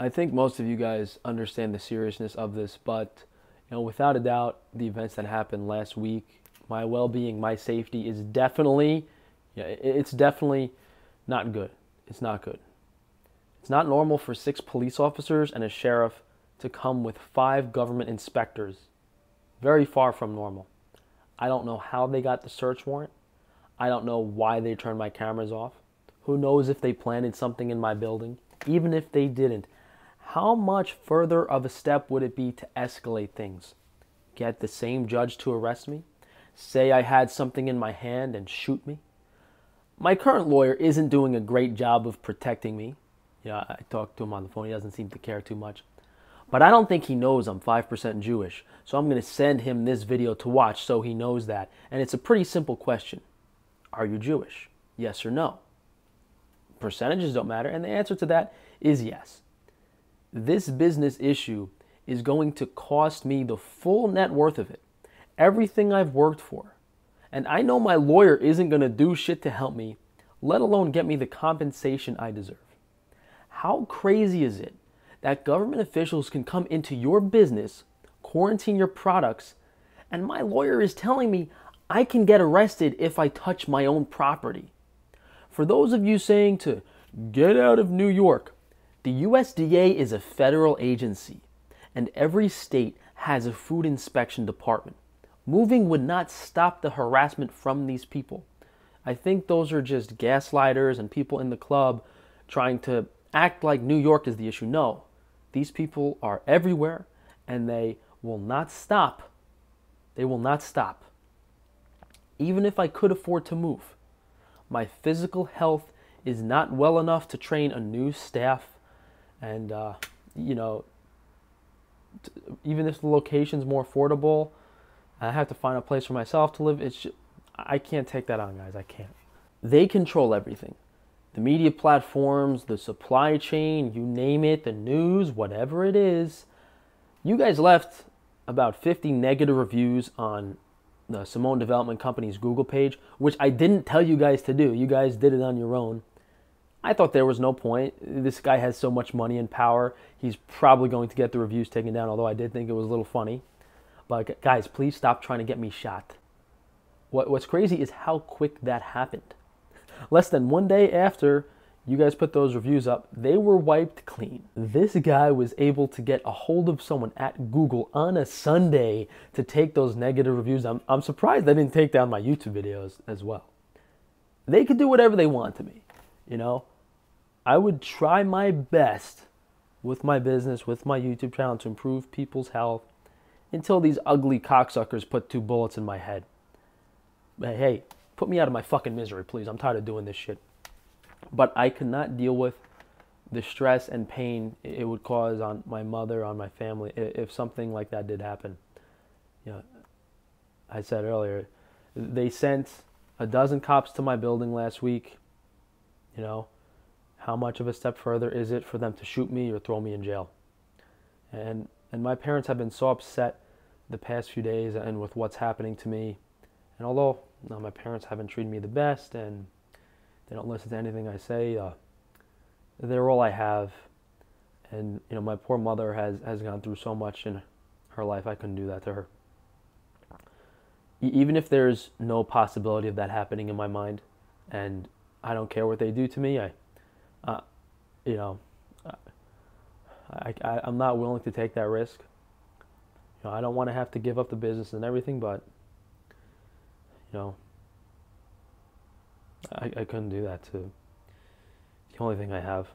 I think most of you guys understand the seriousness of this, but you know, without a doubt, the events that happened last week, my well-being, my safety is definitely, it's definitely not good. It's not good. It's not normal for 6 police officers and a sheriff to come with 5 government inspectors. Very far from normal. I don't know how they got the search warrant. I don't know why they turned my cameras off. Who knows if they planted something in my building? Even if they didn't, how much further of a step would it be to escalate things? Get the same judge to arrest me? Say I had something in my hand and shoot me? My current lawyer isn't doing a great job of protecting me. Yeah, I talked to him on the phone. He doesn't seem to care too much. But I don't think he knows I'm 5% Jewish, so I'm going to send him this video to watch so he knows that. And it's a pretty simple question. Are you Jewish? Yes or no? Percentages don't matter, and the answer to that is yes. This business issue is going to cost me the full net worth of it, everything I've worked for. And I know my lawyer isn't going to do shit to help me, let alone get me the compensation I deserve. How crazy is it that government officials can come into your business, quarantine your products, and my lawyer is telling me I can get arrested if I touch my own property? For those of you saying to get out of New York, the USDA is a federal agency, and every state has a food inspection department. Moving would not stop the harassment from these people. I think those are just gaslighters and people in the club trying to act like New York is the issue. No, these people are everywhere, and they will not stop. They will not stop. Even if I could afford to move, my physical health is not well enough to train a new staff. And, you know, even if the location's more affordable, I have to find a place for myself to live. It's just, I can't take that on, guys. I can't. They control everything. The media platforms, the supply chain, you name it, the news, whatever it is. You guys left about 50 negative reviews on the Simone Development Company's Google page, which I didn't tell you guys to do. You guys did it on your own. I thought there was no point. This guy has so much money and power. He's probably going to get the reviews taken down, although I did think it was a little funny. But guys, please stop trying to get me shot. What's crazy is how quick that happened. Less than one day after you guys put those reviews up, they were wiped clean. This guy was able to get a hold of someone at Google on a Sunday to take those negative reviews. I'm surprised they didn't take down my YouTube videos as well. They could do whatever they want to me, you know? I would try my best with my business, with my YouTube channel, to improve people's health until these ugly cocksuckers put 2 bullets in my head. But hey, put me out of my fucking misery, please. I'm tired of doing this shit. But I could not deal with the stress and pain it would cause on my mother, on my family, if something like that did happen. You know, I said earlier, they sent 12 cops to my building last week, you know. How much of a step further is it for them to shoot me or throw me in jail? And my parents have been so upset the past few days and with what's happening to me. And although my parents haven't treated me the best and they don't listen to anything I say, they're all I have. And you know, my poor mother has gone through so much in her life. I couldn't do that to her. Even if there's no possibility of that happening in my mind, and I don't care what they do to me, you know, I'm not willing to take that risk. You know, I don't want to have to give up the business and everything, but, you know, I couldn't do that to the only thing I have.